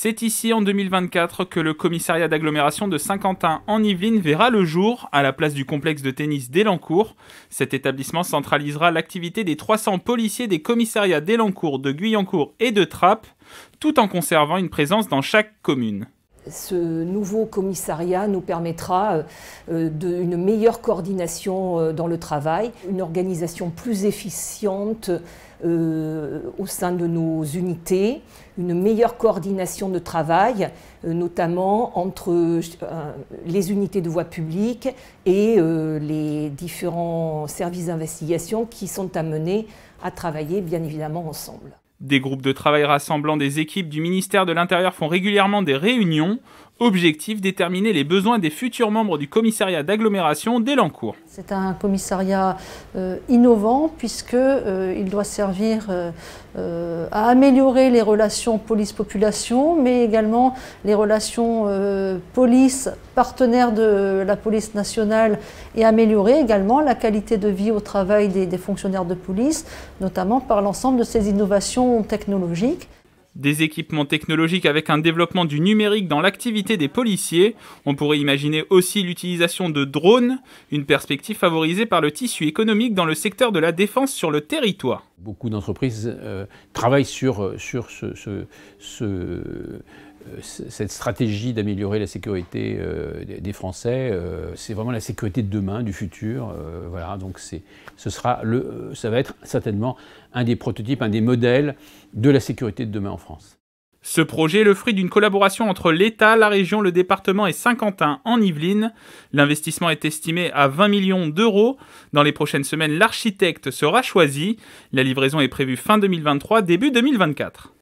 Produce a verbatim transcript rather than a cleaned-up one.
C'est ici, en deux mille vingt-quatre, que le commissariat d'agglomération de Saint-Quentin-en-Yvelines verra le jour, à la place du complexe de tennis d'Elancourt. Cet établissement centralisera l'activité des trois cents policiers des commissariats d'Elancourt, de Guyancourt et de Trappes, tout en conservant une présence dans chaque commune. Ce nouveau commissariat nous permettra d'une meilleure coordination dans le travail, une organisation plus efficiente au sein de nos unités, une meilleure coordination de travail, notamment entre les unités de voie publique et les différents services d'investigation qui sont amenés à travailler bien évidemment ensemble. Des groupes de travail rassemblant des équipes du ministère de l'Intérieur font régulièrement des réunions. Objectif, déterminer les besoins des futurs membres du commissariat d'agglomération d'Elancourt. C'est un commissariat euh, innovant puisqu'il euh, doit servir euh, euh, à améliorer les relations police-population, mais également les relations euh, police, partenaires de la police nationale, et améliorer également la qualité de vie au travail des, des fonctionnaires de police, notamment par l'ensemble de ces innovations technologiques. Des équipements technologiques avec un développement du numérique dans l'activité des policiers. On pourrait imaginer aussi l'utilisation de drones, une perspective favorisée par le tissu économique dans le secteur de la défense sur le territoire. Beaucoup d'entreprises euh, travaillent sur, sur ce, ce, ce, euh, cette stratégie d'améliorer la sécurité euh, des Français. Euh, c'est vraiment la sécurité de demain, du futur. Euh, voilà, donc ce sera le, ça va être certainement un des prototypes, un des modèles de la sécurité de demain en France. Ce projet est le fruit d'une collaboration entre l'État, la région, le département et Saint-Quentin-en-Yvelines. L'investissement est estimé à vingt millions d'euros. Dans les prochaines semaines, l'architecte sera choisi. La livraison est prévue fin deux mille vingt-trois, début deux mille vingt-quatre.